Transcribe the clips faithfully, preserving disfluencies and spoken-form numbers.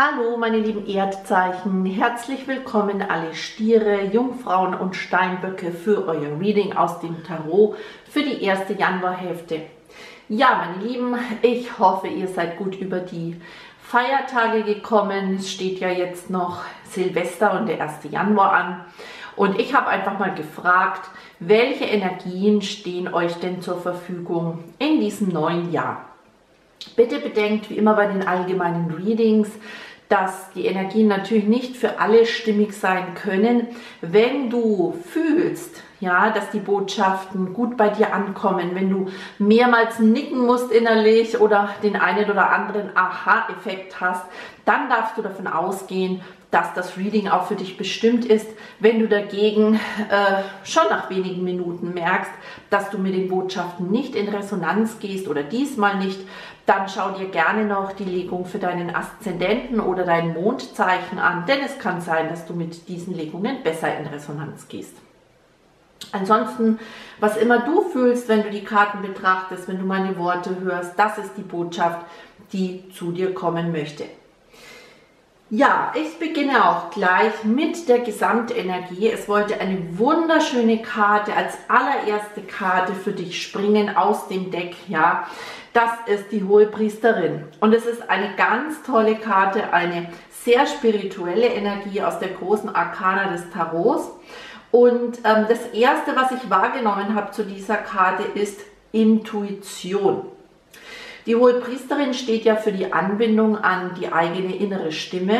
Hallo meine lieben Erdzeichen, herzlich willkommen alle Stiere, Jungfrauen und Steinböcke für euer Reading aus dem Tarot für die erste Januarhälfte. Ja meine Lieben, ich hoffe ihr seid gut über die Feiertage gekommen. Es steht ja jetzt noch Silvester und der erste Januar an und ich habe einfach mal gefragt, welche Energien stehen euch denn zur Verfügung in diesem neuen Jahr. Bitte bedenkt, wie immer bei den allgemeinen Readings, dass die Energien natürlich nicht für alle stimmig sein können. Wenn du fühlst, ja, dass die Botschaften gut bei dir ankommen, wenn du mehrmals nicken musst innerlich oder den einen oder anderen Aha-Effekt hast, dann darfst du davon ausgehen, dass das Reading auch für dich bestimmt ist. Wenn du dagegen äh, schon nach wenigen Minuten merkst, dass du mit den Botschaften nicht in Resonanz gehst oder diesmal nicht, dann schau dir gerne noch die Legung für deinen Aszendenten oder dein Mondzeichen an, denn es kann sein, dass du mit diesen Legungen besser in Resonanz gehst. Ansonsten, was immer du fühlst, wenn du die Karten betrachtest, wenn du meine Worte hörst, das ist die Botschaft, die zu dir kommen möchte. Ja, ich beginne auch gleich mit der Gesamtenergie. Es wollte eine wunderschöne Karte als allererste Karte für dich springen aus dem Deck. Ja, das ist die Hohepriesterin und es ist eine ganz tolle Karte, eine sehr spirituelle Energie aus der großen Arkana des Tarots. Und ähm, das Erste, was ich wahrgenommen habe zu dieser Karte, ist Intuition. Die Hohepriesterin steht ja für die Anbindung an die eigene innere Stimme.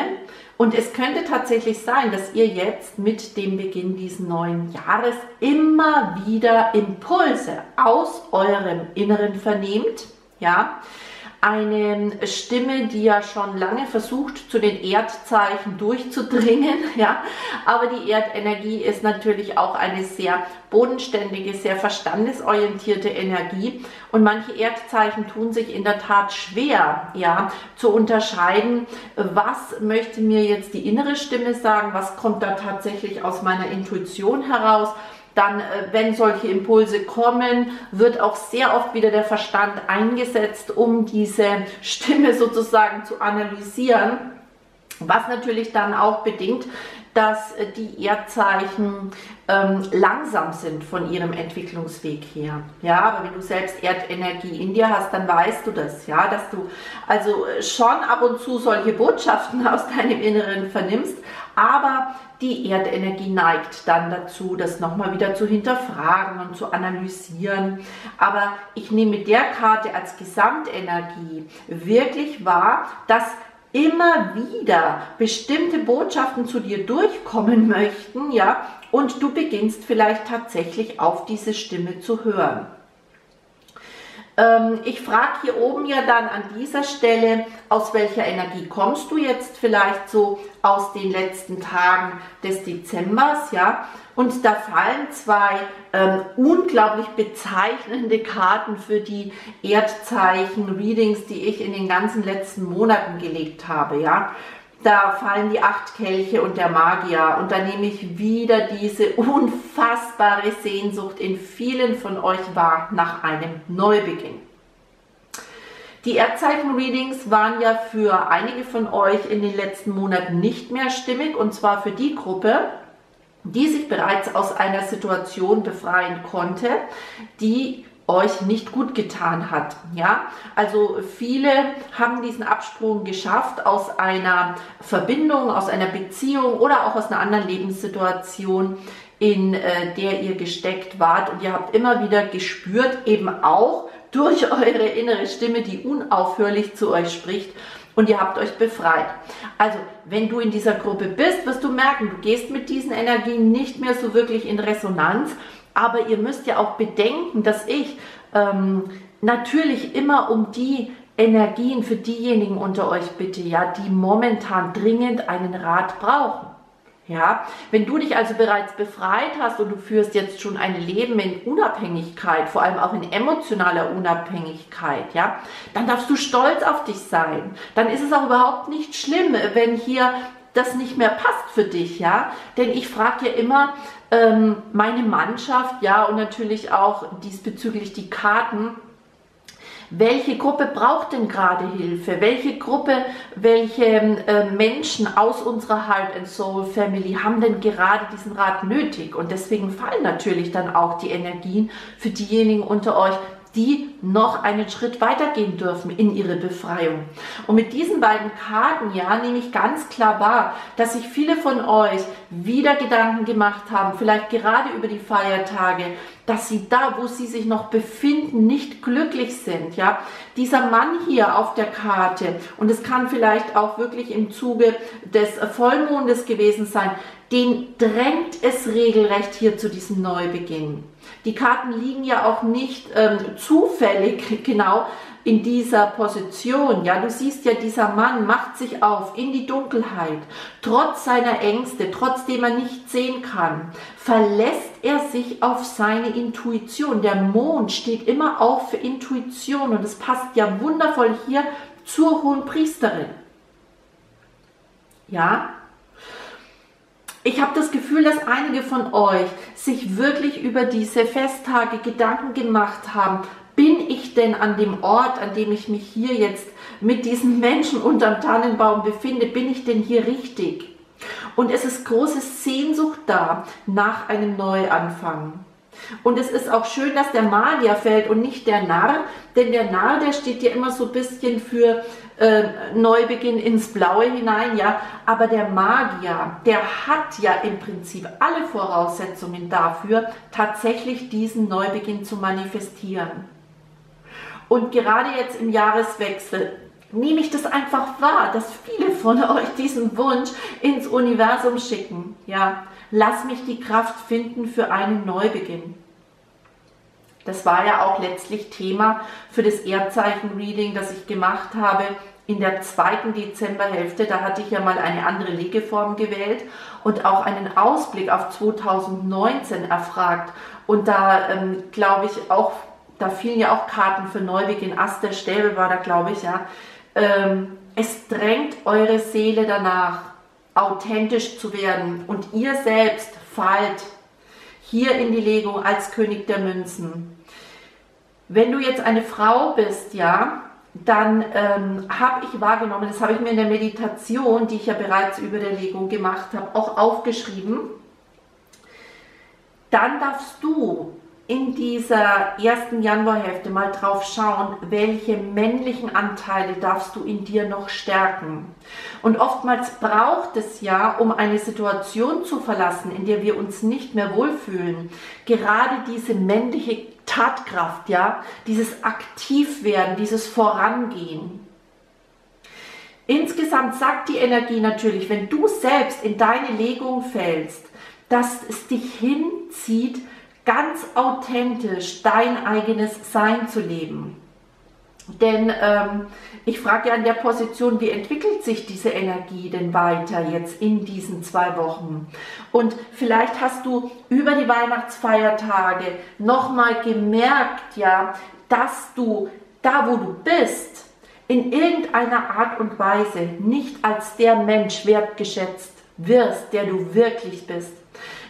Und es könnte tatsächlich sein, dass ihr jetzt mit dem Beginn dieses neuen Jahres immer wieder Impulse aus eurem Inneren vernehmt. Ja? Eine Stimme, die ja schon lange versucht, zu den Erdzeichen durchzudringen, ja, aber die Erdenergie ist natürlich auch eine sehr bodenständige, sehr verstandesorientierte Energie und manche Erdzeichen tun sich in der Tat schwer, ja, zu unterscheiden, was möchte mir jetzt die innere Stimme sagen, was kommt da tatsächlich aus meiner Intuition heraus. Dann, wenn solche Impulse kommen, wird auch sehr oft wieder der Verstand eingesetzt, um diese Stimme sozusagen zu analysieren, was natürlich dann auch bedingt, dass die Erdzeichen ähm, langsam sind von ihrem Entwicklungsweg her. Ja, aber wenn du selbst Erdenergie in dir hast, dann weißt du das, ja, dass du also schon ab und zu solche Botschaften aus deinem Inneren vernimmst, aber die Erdenergie neigt dann dazu, das nochmal wieder zu hinterfragen und zu analysieren. Aber ich nehme mit der Karte als Gesamtenergie wirklich wahr, dass immer wieder bestimmte Botschaften zu dir durchkommen möchten, ja, und du beginnst vielleicht tatsächlich auf diese Stimme zu hören. Ähm, ich frage hier oben ja dann an dieser Stelle, aus welcher Energie kommst du jetzt vielleicht so aus den letzten Tagen des Dezembers, ja, und da fallen zwei ähm, unglaublich bezeichnende Karten für die Erdzeichen-Readings, die ich in den ganzen letzten Monaten gelegt habe, ja. Da fallen die acht Kelche und der Magier und da nehme ich wieder diese unfassbare Sehnsucht in vielen von euch wahr nach einem Neubeginn. Die Erdzeichen-Readings waren ja für einige von euch in den letzten Monaten nicht mehr stimmig und zwar für die Gruppe, die sich bereits aus einer Situation befreien konnte, die euch nicht gut getan hat. Ja? Also viele haben diesen Absprung geschafft aus einer Verbindung, aus einer Beziehung oder auch aus einer anderen Lebenssituation, in äh, der ihr gesteckt wart und ihr habt immer wieder gespürt, eben auch durch eure innere Stimme, die unaufhörlich zu euch spricht, und ihr habt euch befreit. Also, wenn du in dieser Gruppe bist, wirst du merken, du gehst mit diesen Energien nicht mehr so wirklich in Resonanz. Aber ihr müsst ja auch bedenken, dass ich ähm, natürlich immer um die Energien für diejenigen unter euch bitte, ja, die momentan dringend einen Rat brauchen. Ja, wenn du dich also bereits befreit hast und du führst jetzt schon ein Leben in Unabhängigkeit, vor allem auch in emotionaler Unabhängigkeit, ja, dann darfst du stolz auf dich sein. Dann ist es auch überhaupt nicht schlimm, wenn hier das nicht mehr passt für dich, ja, denn ich frage ja immer ähm, meine Mannschaft, ja, und natürlich auch diesbezüglich die Karten, welche Gruppe braucht denn gerade Hilfe, welche Gruppe, welche äh, Menschen aus unserer Heart and Soul Family haben denn gerade diesen Rat nötig, und deswegen fallen natürlich dann auch die Energien für diejenigen unter euch, die noch einen Schritt weitergehen dürfen in ihre Befreiung. Und mit diesen beiden Karten, ja, nehme ich ganz klar wahr, dass sich viele von euch wieder Gedanken gemacht haben, vielleicht gerade über die Feiertage, dass sie da, wo sie sich noch befinden, nicht glücklich sind, ja. Dieser Mann hier auf der Karte, und es kann vielleicht auch wirklich im Zuge des Vollmondes gewesen sein, den drängt es regelrecht hier zu diesem Neubeginn. Die Karten liegen ja auch nicht ähm, zufällig genau in dieser Position. Ja, du siehst ja, dieser Mann macht sich auf in die Dunkelheit. Trotz seiner Ängste, trotzdem er nicht sehen kann, verlässt er sich auf seine Intuition. Der Mond steht immer auch für Intuition, und es passt ja wundervoll hier zur Hohen Priesterin. Ja. Ich habe das Gefühl, dass einige von euch sich wirklich über diese Festtage Gedanken gemacht haben. Bin ich denn an dem Ort, an dem ich mich hier jetzt mit diesen Menschen unterm Tannenbaum befinde, bin ich denn hier richtig? Und es ist große Sehnsucht da nach einem Neuanfang. Und es ist auch schön, dass der Magier fällt und nicht der Narr, denn der Narr, der steht ja immer so ein bisschen für äh, Neubeginn ins Blaue hinein, ja, aber der Magier, der hat ja im Prinzip alle Voraussetzungen dafür, tatsächlich diesen Neubeginn zu manifestieren. Und gerade jetzt im Jahreswechsel nehme ich das einfach wahr, dass viele von euch diesen Wunsch ins Universum schicken, ja. Lass mich die Kraft finden für einen Neubeginn. Das war ja auch letztlich Thema für das Erdzeichen-Reading, das ich gemacht habe in der zweiten Dezemberhälfte. Da hatte ich ja mal eine andere Legeform gewählt und auch einen Ausblick auf zweitausendneunzehn erfragt. Und da ähm, glaube ich auch, da fielen ja auch Karten für Neubeginn. Ast der Stäbe war da, glaube ich, ja. Ähm, es drängt eure Seele danach, authentisch zu werden, und ihr selbst fallt hier in die Legung als König der Münzen. Wenn du jetzt eine Frau bist, ja, dann ähm, habe ich wahrgenommen, das habe ich mir in der Meditation, die ich ja bereits über der Legung gemacht habe, auch aufgeschrieben, dann darfst du in dieser ersten Januarhälfte mal drauf schauen, welche männlichen Anteile darfst du in dir noch stärken. Und oftmals braucht es ja, um eine Situation zu verlassen, in der wir uns nicht mehr wohlfühlen, gerade diese männliche Tatkraft, ja, dieses Aktivwerden, dieses Vorangehen. Insgesamt sagt die Energie natürlich, wenn du selbst in deine Legung fällst, dass es dich hinzieht, ganz authentisch dein eigenes Sein zu leben. Denn ähm, ich frage ja an der Position, wie entwickelt sich diese Energie denn weiter jetzt in diesen zwei Wochen? Und vielleicht hast du über die Weihnachtsfeiertage nochmal gemerkt, ja, dass du da, wo du bist, in irgendeiner Art und Weise nicht als der Mensch wertgeschätzt wirst, der du wirklich bist.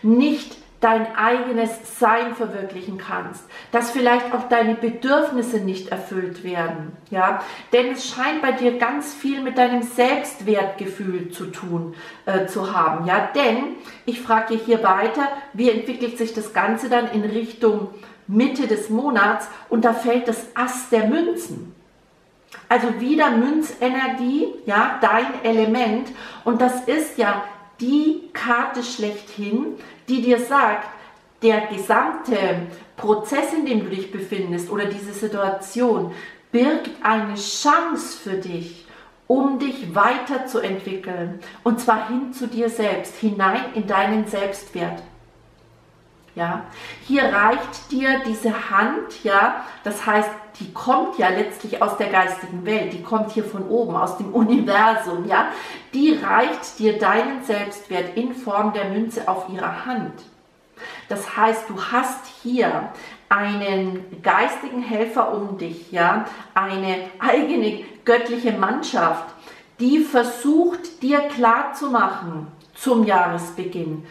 Nicht dein eigenes Sein verwirklichen kannst, dass vielleicht auch deine Bedürfnisse nicht erfüllt werden, ja, denn es scheint bei dir ganz viel mit deinem Selbstwertgefühl zu tun, äh, zu haben, ja, denn ich frage dich hier weiter, wie entwickelt sich das Ganze dann in Richtung Mitte des Monats, und da fällt das Ass der Münzen. Also wieder Münzenergie, ja, dein Element, und das ist ja die Karte schlechthin, die dir sagt, der gesamte Prozess, in dem du dich befindest, oder diese Situation, birgt eine Chance für dich, um dich weiterzuentwickeln. Und zwar hin zu dir selbst, hinein in deinen Selbstwert. Ja, hier reicht dir diese Hand, ja, das heißt, die kommt ja letztlich aus der geistigen Welt, die kommt hier von oben, aus dem Universum, ja, die reicht dir deinen Selbstwert in Form der Münze auf ihrer Hand. Das heißt, du hast hier einen geistigen Helfer um dich, ja, eine eigene göttliche Mannschaft, die versucht, dir klarzumachen zum Jahresbeginn,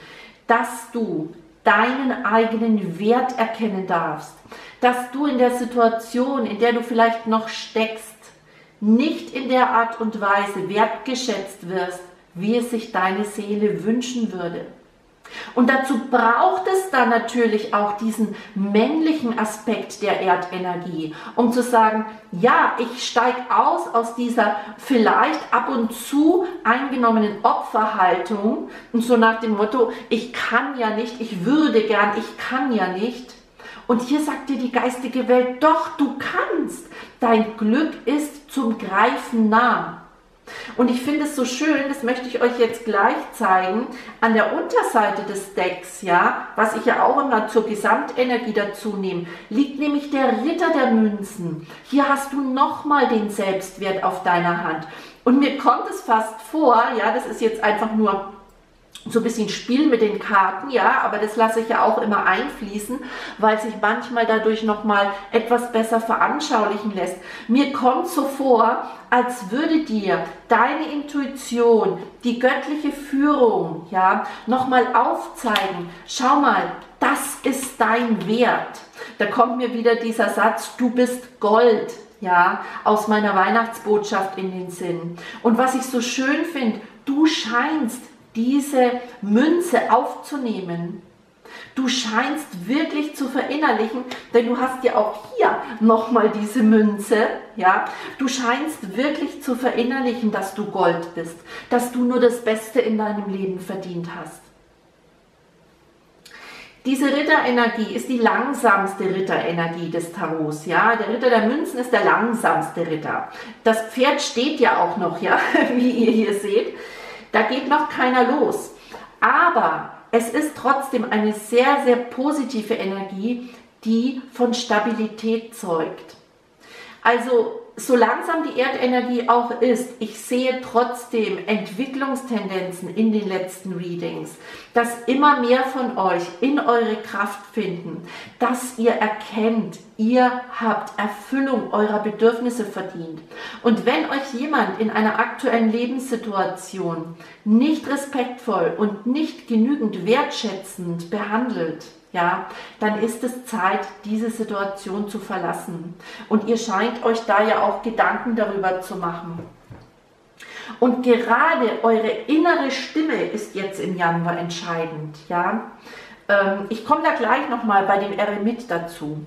dass du deinen eigenen Wert erkennen darfst, dass du in der Situation, in der du vielleicht noch steckst, nicht in der Art und Weise wertgeschätzt wirst, wie es sich deine Seele wünschen würde. Und dazu braucht es dann natürlich auch diesen männlichen Aspekt der Erdenergie, um zu sagen, ja, ich steige aus aus dieser vielleicht ab und zu eingenommenen Opferhaltung und so nach dem Motto, ich kann ja nicht, ich würde gern, ich kann ja nicht. Und hier sagt dir die geistige Welt, doch, du kannst, dein Glück ist zum Greifen nah. Und ich finde es so schön, das möchte ich euch jetzt gleich zeigen, an der Unterseite des Decks, ja, was ich ja auch immer zur Gesamtenergie dazu nehme, liegt nämlich der Ritter der Münzen. Hier hast du nochmal den Selbstwert auf deiner Hand. Und mir kommt es fast vor, ja, das ist jetzt einfach nur so ein bisschen Spiel mit den Karten, ja, aber das lasse ich ja auch immer einfließen, weil sich manchmal dadurch nochmal etwas besser veranschaulichen lässt. Mir kommt so vor, als würde dir deine Intuition, die göttliche Führung, ja, nochmal aufzeigen, schau mal, das ist dein Wert. Da kommt mir wieder dieser Satz, du bist Gold, ja, aus meiner Weihnachtsbotschaft in den Sinn. Und was ich so schön finde, du scheinst diese Münze aufzunehmen. Du scheinst wirklich zu verinnerlichen, denn du hast ja auch hier nochmal diese Münze, ja. Du scheinst wirklich zu verinnerlichen, dass du Gold bist, dass du nur das Beste in deinem Leben verdient hast. Diese Ritterenergie ist die langsamste Ritterenergie des Tarots, ja. Der Ritter der Münzen ist der langsamste Ritter. Das Pferd steht ja auch noch, ja, wie ihr hier seht. Da geht noch keiner los, aber es ist trotzdem eine sehr, sehr positive Energie, die von Stabilität zeugt. Also so langsam die Erdenergie auch ist, ich sehe trotzdem Entwicklungstendenzen in den letzten Readings, dass immer mehr von euch in eure Kraft finden, dass ihr erkennt, ihr habt Erfüllung eurer Bedürfnisse verdient. Und wenn euch jemand in einer aktuellen Lebenssituation nicht respektvoll und nicht genügend wertschätzend behandelt, ja, dann ist es Zeit, diese Situation zu verlassen. Und ihr scheint euch da ja auch Gedanken darüber zu machen. Und gerade eure innere Stimme ist jetzt im Januar entscheidend. Ja? Ähm, ich komme da gleich nochmal bei dem Eremit dazu.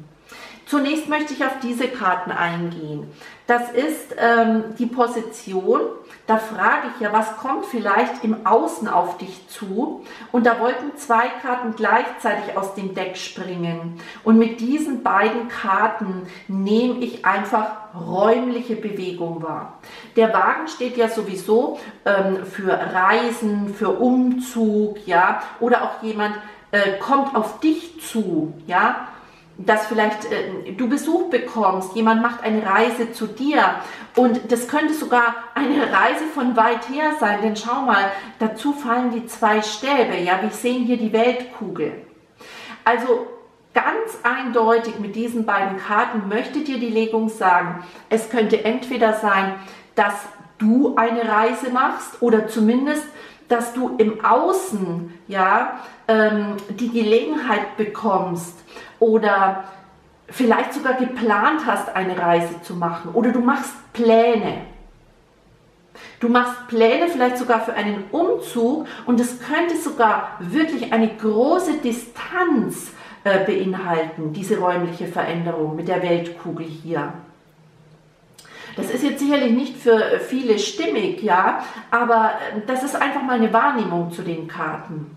Zunächst möchte ich auf diese Karten eingehen. Das ist ähm, die Position, da frage ich ja, was kommt vielleicht im Außen auf dich zu? Und da wollten zwei Karten gleichzeitig aus dem Deck springen. Und mit diesen beiden Karten nehme ich einfach räumliche Bewegung wahr. Der Wagen steht ja sowieso ähm, für Reisen, für Umzug, ja, oder auch jemand äh, kommt auf dich zu, ja, dass vielleicht äh, du Besuch bekommst, jemand macht eine Reise zu dir und das könnte sogar eine Reise von weit her sein, denn schau mal, dazu fallen die zwei Stäbe, ja, wir sehen hier die Weltkugel. Also ganz eindeutig mit diesen beiden Karten möchte dir die Legung sagen, es könnte entweder sein, dass du eine Reise machst oder zumindest, dass du im Außen, ja, ähm, die Gelegenheit bekommst, oder vielleicht sogar geplant hast, eine Reise zu machen. Oder du machst Pläne. Du machst Pläne vielleicht sogar für einen Umzug. Und es könnte sogar wirklich eine große Distanz äh, beinhalten, diese räumliche Veränderung mit der Weltkugel hier. Das ist jetzt sicherlich nicht für viele stimmig, ja, aber das ist einfach mal eine Wahrnehmung zu den Karten.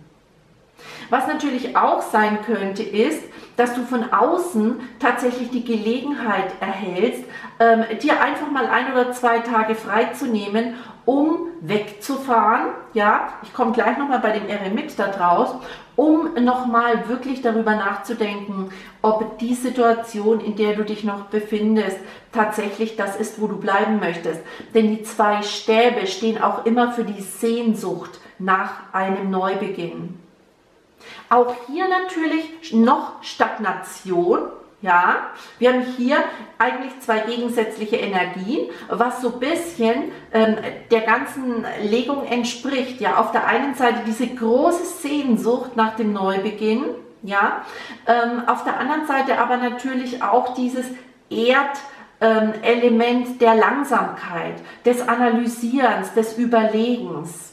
Was natürlich auch sein könnte, ist, dass du von außen tatsächlich die Gelegenheit erhältst, ähm, dir einfach mal ein oder zwei Tage freizunehmen, um wegzufahren. Ja, ich komme gleich nochmal bei dem Eremit da draus, um nochmal wirklich darüber nachzudenken, ob die Situation, in der du dich noch befindest, tatsächlich das ist, wo du bleiben möchtest. Denn die zwei Stäbe stehen auch immer für die Sehnsucht nach einem Neubeginn. Auch hier natürlich noch Stagnation, ja, wir haben hier eigentlich zwei gegensätzliche Energien, was so ein bisschen ähm, der ganzen Legung entspricht, ja, auf der einen Seite diese große Sehnsucht nach dem Neubeginn, Ja? Ähm, auf der anderen Seite aber natürlich auch dieses Erd- Ähm, Element der Langsamkeit, des Analysierens, des Überlegens.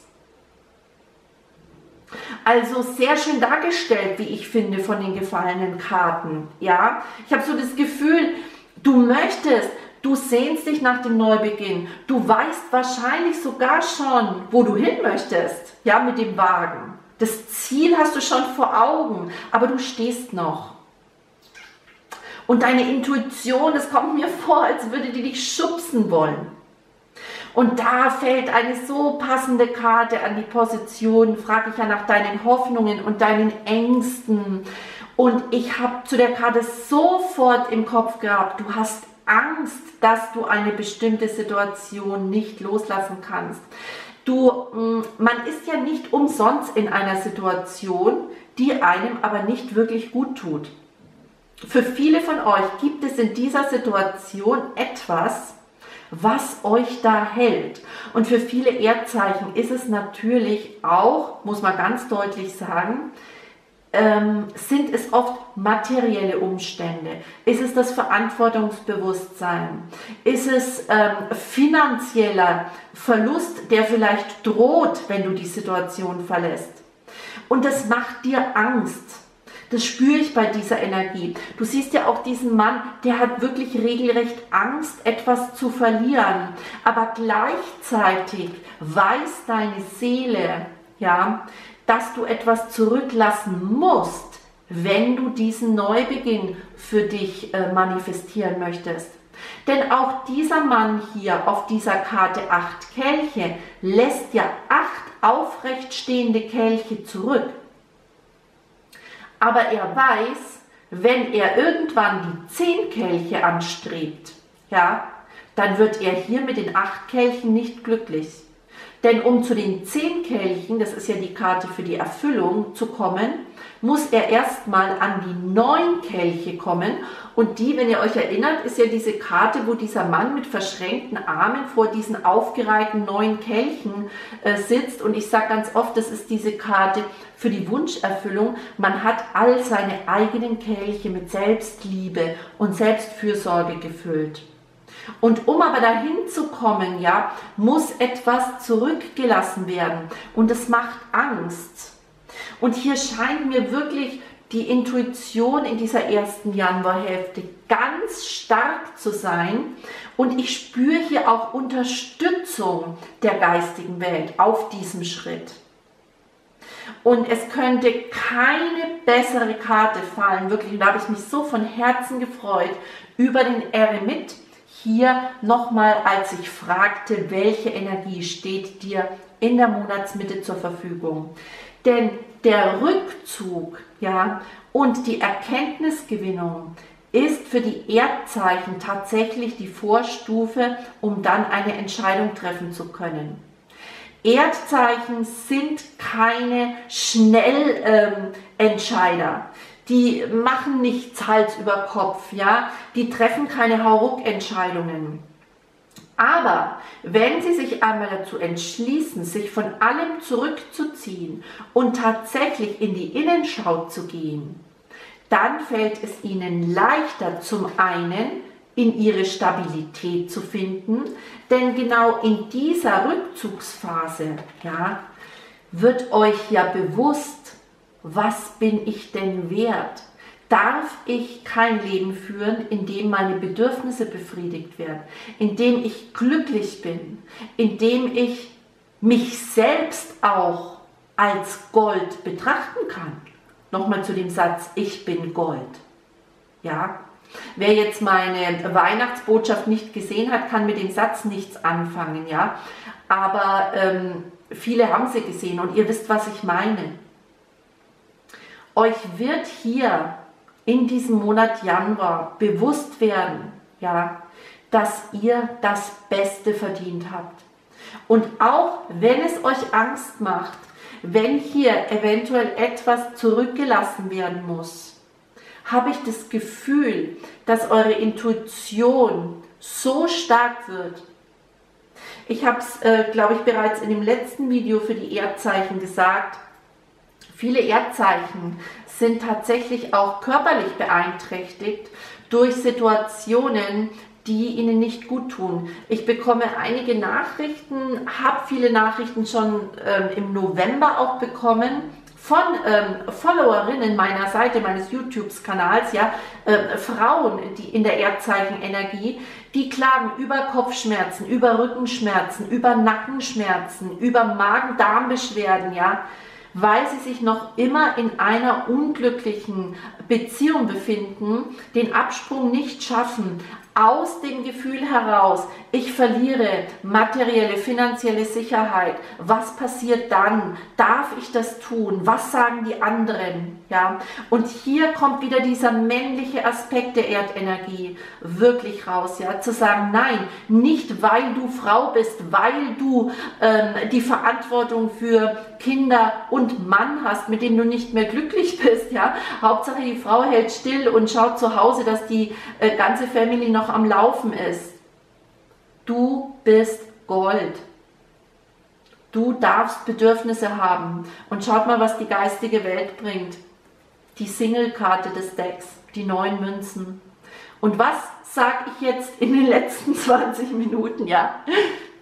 Also sehr schön dargestellt, wie ich finde, von den gefallenen Karten. Ja? Ich habe so das Gefühl, du möchtest, du sehnst dich nach dem Neubeginn, du weißt wahrscheinlich sogar schon, wo du hin möchtest, ja, mit dem Wagen. Das Ziel hast du schon vor Augen, aber du stehst noch. Und deine Intuition, das kommt mir vor, als würde die dich schubsen wollen. Und da fällt eine so passende Karte an die Position, frage ich ja nach deinen Hoffnungen und deinen Ängsten. Und ich habe zu der Karte sofort im Kopf gehabt, du hast Angst, dass du eine bestimmte Situation nicht loslassen kannst. Du, man ist ja nicht umsonst in einer Situation, die einem aber nicht wirklich gut tut. Für viele von euch gibt es in dieser Situation etwas, was euch da hält. Und für viele Erdzeichen ist es natürlich auch, muss man ganz deutlich sagen, ähm, sind es oft materielle Umstände. Ist es das Verantwortungsbewusstsein? Ist es ähm, finanzieller Verlust, der vielleicht droht, wenn du die Situation verlässt? Und das macht dir Angst. Das spüre ich bei dieser Energie. Du siehst ja auch diesen Mann, der hat wirklich regelrecht Angst, etwas zu verlieren. Aber gleichzeitig weiß deine Seele, ja, dass du etwas zurücklassen musst, wenn du diesen Neubeginn für dich äh, manifestieren möchtest. Denn auch dieser Mann hier auf dieser Karte acht Kelche lässt ja acht aufrecht stehende Kelche zurück. Aber er weiß, wenn er irgendwann die zehn Kelche anstrebt, ja, dann wird er hier mit den acht Kelchen nicht glücklich. Denn um zu den zehn Kelchen, das ist ja die Karte für die Erfüllung, zu kommen, muss er erstmal an die neun Kelche kommen. Und die, wenn ihr euch erinnert, ist ja diese Karte, wo dieser Mann mit verschränkten Armen vor diesen aufgereihten neun Kelchen äh, sitzt. Und ich sage ganz oft, das ist diese Karte für die Wunscherfüllung. Man hat all seine eigenen Kelche mit Selbstliebe und Selbstfürsorge gefüllt. Und um aber dahin zu kommen, ja, muss etwas zurückgelassen werden. Und es macht Angst. Und hier scheint mir wirklich die Intuition in dieser ersten Januarhälfte ganz stark zu sein. Und ich spüre hier auch Unterstützung der geistigen Welt auf diesem Schritt. Und es könnte keine bessere Karte fallen, wirklich. Und da habe ich mich so von Herzen gefreut über den Eremit. Hier nochmal, als ich fragte, welche Energie steht dir in der Monatsmitte zur Verfügung. Denn der Rückzug, ja, und die Erkenntnisgewinnung ist für die Erdzeichen tatsächlich die Vorstufe, um dann eine Entscheidung treffen zu können. Erdzeichen sind keine Schnellentscheider. Ähm, Die machen nichts Hals über Kopf, ja? Die treffen keine Hauruck-Entscheidungen. Aber wenn sie sich einmal dazu entschließen, sich von allem zurückzuziehen und tatsächlich in die Innenschau zu gehen, dann fällt es ihnen leichter, zum einen in ihre Stabilität zu finden, denn genau in dieser Rückzugsphase, ja, wird euch ja bewusst, was bin ich denn wert? Darf ich kein Leben führen, in dem meine Bedürfnisse befriedigt werden, in dem ich glücklich bin, in dem ich mich selbst auch als Gold betrachten kann? Nochmal zu dem Satz, ich bin Gold. Ja? Wer jetzt meine Weihnachtsbotschaft nicht gesehen hat, kann mit dem Satz nichts anfangen. Ja? Aber ähm, viele haben sie gesehen und ihr wisst, was ich meine. Euch wird hier in diesem Monat Januar bewusst werden, ja, dass ihr das Beste verdient habt. Und auch wenn es euch Angst macht, wenn hier eventuell etwas zurückgelassen werden muss, habe ich das Gefühl, dass eure Intuition so stark wird. Ich habe es, äh, glaube ich, bereits in dem letzten Video für die Erdzeichen gesagt, Viele Erdzeichen sind tatsächlich auch körperlich beeinträchtigt durch Situationen, die ihnen nicht gut tun. Ich bekomme einige Nachrichten, habe viele Nachrichten schon ähm, im November auch bekommen von ähm, Followerinnen meiner Seite, meines YouTube-Kanals, ja, äh, Frauen, die in der Erdzeichen-Energie, die klagen über Kopfschmerzen, über Rückenschmerzen, über Nackenschmerzen, über Magen-Darm-Beschwerden, ja, weil sie sich noch immer in einer unglücklichen Beziehung befinden, den Absprung nicht schaffen, aus dem Gefühl heraus, ich verliere materielle, finanzielle Sicherheit, was passiert dann, darf ich das tun, was sagen die anderen, ja, und hier kommt wieder dieser männliche Aspekt der Erdenergie wirklich raus, ja, zu sagen, nein, nicht weil du Frau bist, weil du ähm, die Verantwortung für Kinder und Mann hast, mit dem du nicht mehr glücklich bist, ja, Hauptsache die Frau hält still und schaut zu Hause, dass die äh, ganze Family noch am Laufen ist. Du bist Gold. Du darfst Bedürfnisse haben. Und schaut mal, was die geistige Welt bringt. Die Single-Karte des Decks, die neun Münzen. Und was sage ich jetzt in den letzten zwanzig Minuten? Ja,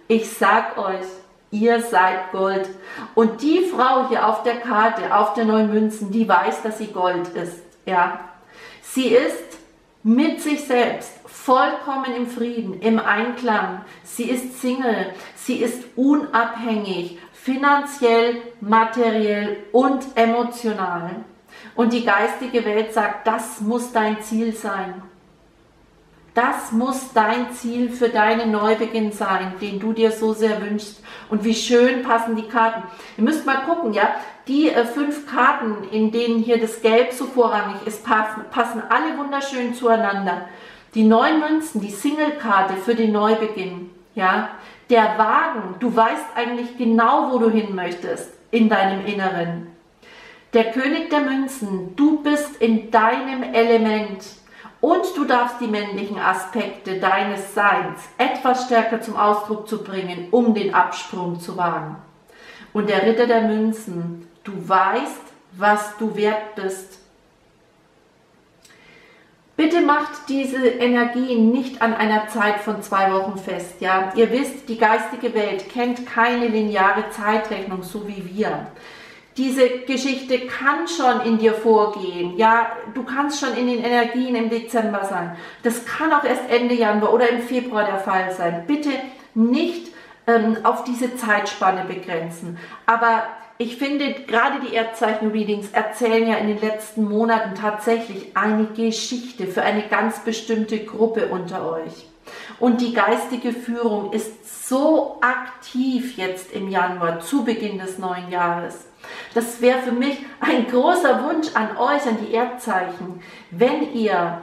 ich sag euch, ihr seid Gold. Und die Frau hier auf der Karte, auf der neun Münzen, die weiß, dass sie Gold ist. Ja, sie ist mit sich selbst vollkommen im Frieden, im Einklang. Sie ist Single, sie ist unabhängig, finanziell, materiell und emotional. Und die geistige Welt sagt, das muss dein Ziel sein. Das muss dein Ziel für deinen Neubeginn sein, den du dir so sehr wünschst. Und wie schön passen die Karten. Ihr müsst mal gucken, ja, die äh, fünf Karten, in denen hier das Gelb so vorrangig ist, passen, passen alle wunderschön zueinander. Die neun Münzen, die Single-Karte für den Neubeginn, ja, der Wagen, du weißt eigentlich genau, wo du hin möchtest in deinem Inneren. Der König der Münzen, du bist in deinem Element. Und du darfst die männlichen Aspekte deines Seins etwas stärker zum Ausdruck zu bringen, um den Absprung zu wagen. Und der Ritter der Münzen, du weißt, was du wert bist. Bitte macht diese Energie nicht an einer Zeit von zwei Wochen fest. Ja? Ihr wisst, die geistige Welt kennt keine lineare Zeitrechnung, so wie wir. Diese Geschichte kann schon in dir vorgehen, ja, du kannst schon in den Energien im Dezember sein. Das kann auch erst Ende Januar oder im Februar der Fall sein. Bitte nicht ähm, auf diese Zeitspanne begrenzen. Aber ich finde, gerade die Erdzeichen-Readings erzählen ja in den letzten Monaten tatsächlich eine Geschichte für eine ganz bestimmte Gruppe unter euch. Und die geistige Führung ist so aktiv jetzt im Januar, zu Beginn des neuen Jahres. Das wäre für mich ein großer Wunsch an euch, an die Erdzeichen, wenn ihr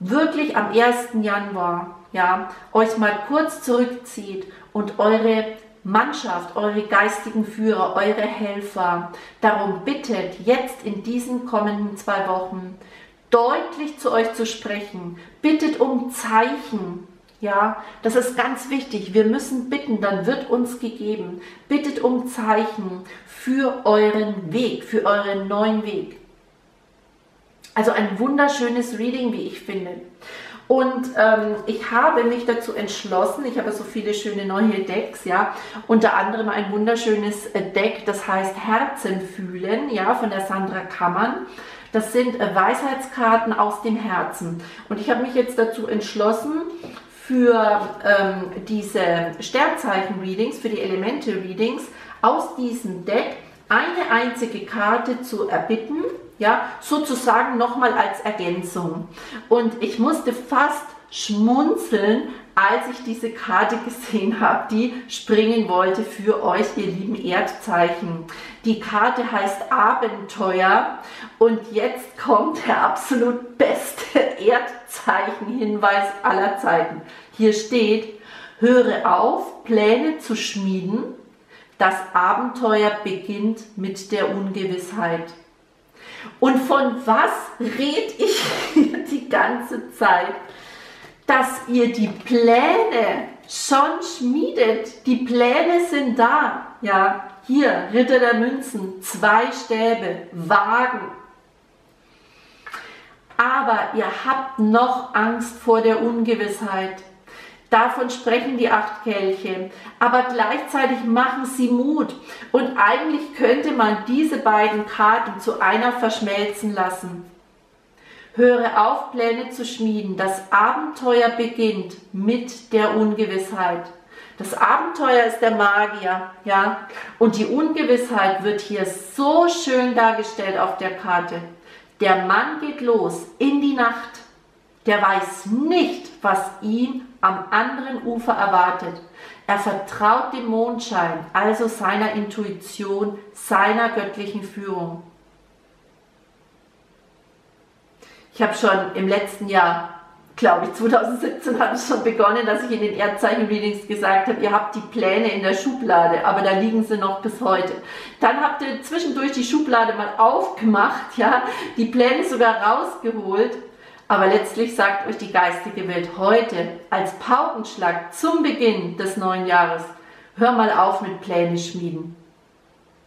wirklich am ersten Januar, ja, euch mal kurz zurückzieht und eure Mannschaft, eure geistigen Führer, eure Helfer darum bittet, jetzt in diesen kommenden zwei Wochen deutlich zu euch zu sprechen. Bittet um Zeichen. Ja, das ist ganz wichtig. Wir müssen bitten, dann wird uns gegeben. Bittet um Zeichen für euren Weg, für euren neuen Weg. Also ein wunderschönes Reading, wie ich finde. Und ähm, ich habe mich dazu entschlossen, ich habe so viele schöne neue Decks, ja, unter anderem ein wunderschönes Deck, das heißt Herzen fühlen, ja, von der Sandra Kammern. Das sind äh, Weisheitskarten aus dem Herzen. Und ich habe mich jetzt dazu entschlossen, für ähm, diese Sternzeichen-Readings, für die Elemente-Readings, aus diesem Deck eine einzige Karte zu erbitten, ja, sozusagen nochmal als Ergänzung. Und ich musste fast schmunzeln, als ich diese Karte gesehen habe, die springen wollte für euch, ihr lieben Erdzeichen. Die Karte heißt Abenteuer und jetzt kommt der absolut beste Erdzeichenhinweis aller Zeiten. Hier steht, höre auf, Pläne zu schmieden, das Abenteuer beginnt mit der Ungewissheit. Und von was rede ich die ganze Zeit? Dass ihr die Pläne schon schmiedet, die Pläne sind da. Ja, hier, Ritter der Münzen, zwei Stäbe, Wagen. Aber ihr habt noch Angst vor der Ungewissheit. Davon sprechen die acht Kelche, aber gleichzeitig machen sie Mut. Und eigentlich könnte man diese beiden Karten zu einer verschmelzen lassen. Höre auf, Pläne zu schmieden. Das Abenteuer beginnt mit der Ungewissheit. Das Abenteuer ist der Magier, ja? Und die Ungewissheit wird hier so schön dargestellt auf der Karte. Der Mann geht los in die Nacht. Der weiß nicht, was ihn am anderen Ufer erwartet. Er vertraut dem Mondschein, also seiner Intuition, seiner göttlichen Führung. Ich habe schon im letzten Jahr, glaube ich zweitausendsiebzehn, hat es schon begonnen, dass ich in den Erdzeichen-Readings gesagt habe, ihr habt die Pläne in der Schublade, aber da liegen sie noch bis heute. Dann habt ihr zwischendurch die Schublade mal aufgemacht, ja, die Pläne sogar rausgeholt. Aber letztlich sagt euch die geistige Welt heute als Paukenschlag zum Beginn des neuen Jahres, hör mal auf mit Pläne schmieden.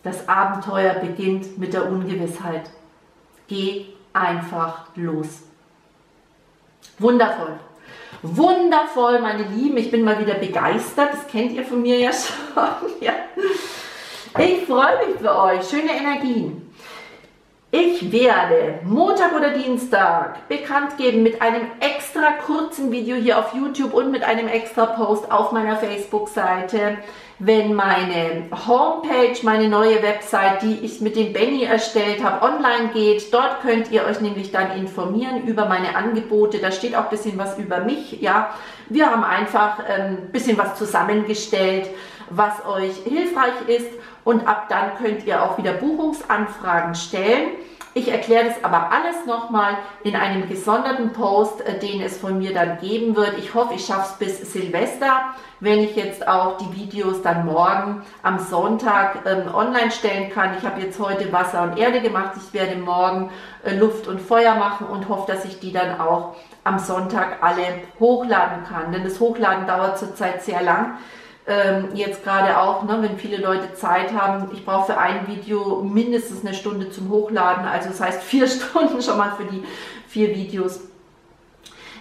Das Abenteuer beginnt mit der Ungewissheit. Geh einfach los. Wundervoll. Wundervoll, meine Lieben. Ich bin mal wieder begeistert. Das kennt ihr von mir ja schon. Ja. Ich freue mich für euch. Schöne Energien. Ich werde Montag oder Dienstag bekannt geben mit einem extra kurzen Video hier auf YouTube und mit einem extra Post auf meiner Facebook-Seite, wenn meine Homepage, meine neue Website, die ich mit dem Benni erstellt habe, online geht. Dort könnt ihr euch nämlich dann informieren über meine Angebote. Da steht auch ein bisschen was über mich. Ja, wir haben einfach ein bisschen was zusammengestellt, was euch hilfreich ist. Und ab dann könnt ihr auch wieder Buchungsanfragen stellen. Ich erkläre das aber alles nochmal in einem gesonderten Post, den es von mir dann geben wird. Ich hoffe, ich schaffe es bis Silvester, wenn ich jetzt auch die Videos dann morgen am Sonntag ähm, online stellen kann. Ich habe jetzt heute Wasser und Erde gemacht. Ich werde morgen äh, Luft und Feuer machen und hoffe, dass ich die dann auch am Sonntag alle hochladen kann. Denn das Hochladen dauert zurzeit sehr lang. Jetzt gerade auch, ne, wenn viele Leute Zeit haben, ich brauche für ein Video mindestens eine Stunde zum Hochladen, also das heißt vier Stunden schon mal für die vier Videos.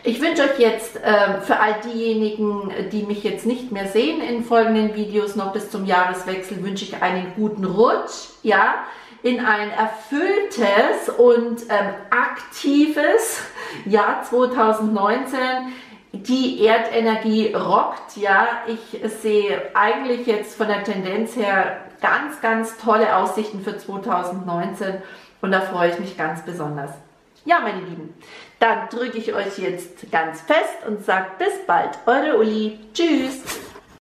Ich wünsche euch jetzt äh, für all diejenigen, die mich jetzt nicht mehr sehen in folgenden Videos, noch bis zum Jahreswechsel wünsche ich einen guten Rutsch, ja, in ein erfülltes und ähm, aktives Jahr zweitausendneunzehn. Die Erdenergie rockt, ja, ich sehe eigentlich jetzt von der Tendenz her ganz, ganz tolle Aussichten für zweitausendneunzehn und da freue ich mich ganz besonders. Ja, meine Lieben, dann drücke ich euch jetzt ganz fest und sage bis bald, eure Uli, tschüss!